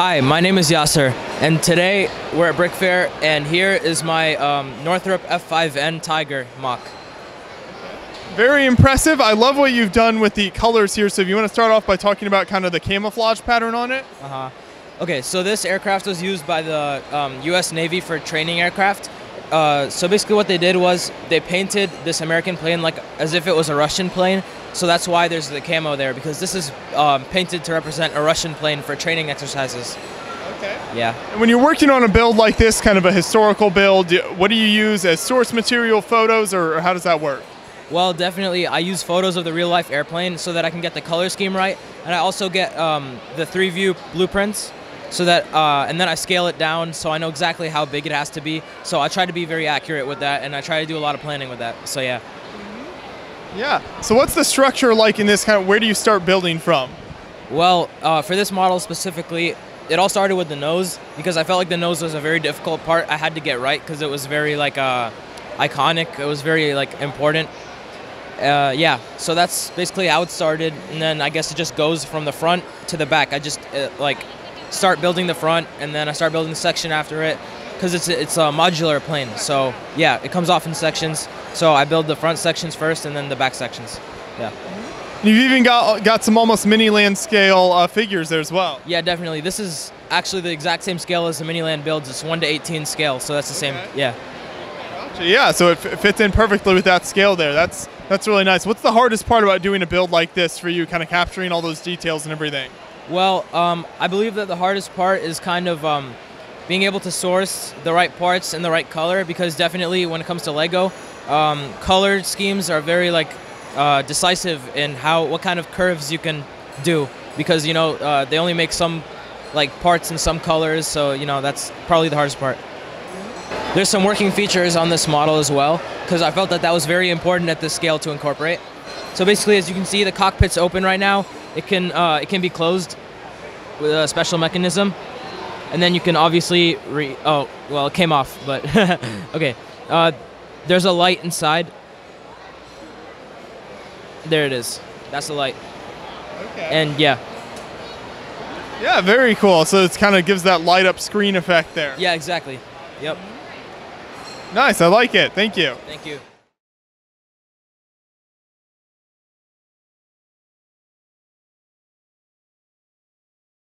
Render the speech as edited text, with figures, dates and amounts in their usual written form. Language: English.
Hi, my name is Yasser, and today we're at Brick Fair, and here is my Northrop F-5N Tiger mock. Very impressive. I love what you've done with the colors here, so if you want to start off by talking about kind of the camouflage pattern on it. Okay, so this aircraft was used by the U.S. Navy for training aircraft. So basically what they did was they painted this American plane like as if it was a Russian plane. So that's why there's the camo there, because this is painted to represent a Russian plane for training exercises. Okay. Yeah. And when you're working on a build like this, kind of a historical build, what do you use as source material, photos, or how does that work? Well, definitely I use photos of the real life airplane so that I can get the color scheme right. And I also get the 3D blueprints. So that, and then I scale it down so I know exactly how big it has to be. So I try to be very accurate with that, and I try to do a lot of planning with that, so yeah. Yeah, so what's the structure like in this kind of, where do you start building from? Well, for this model specifically, it all started with the nose, because I felt like the nose was a very difficult part I had to get right, because it was very like iconic, it was very like important. Yeah, so that's basically how it started, and then I guess it just goes from the front to the back. I just start building the front, and then I start building the section after it, because it's a modular plane. So yeah, it comes off in sections. So I build the front sections first, and then the back sections. Yeah. You've even got some almost Miniland scale figures there as well. Yeah, definitely. This is actually the exact same scale as the Miniland builds. It's 1:18 scale, so that's the same. Yeah. Gotcha. Yeah. So it fits in perfectly with that scale there. That's really nice. What's the hardest part about doing a build like this for you? Kind of capturing all those details and everything. Well, I believe that the hardest part is kind of being able to source the right parts and the right color, because definitely when it comes to LEGO, color schemes are very like decisive in what kind of curves you can do, because you know they only make some like parts in some colors, so you know that's probably the hardest part. There's some working features on this model as well, because I felt that that was very important at this scale to incorporate. So basically, as you can see, the cockpit's open right now. It can be closed with a special mechanism, and then you can obviously oh, well, it came off, but okay. There's a light inside. There it is. That's the light. Okay. And yeah. Yeah, very cool. So it kind of gives that light up screen effect there. Yeah, exactly. Yep. Nice. I like it. Thank you. Thank you.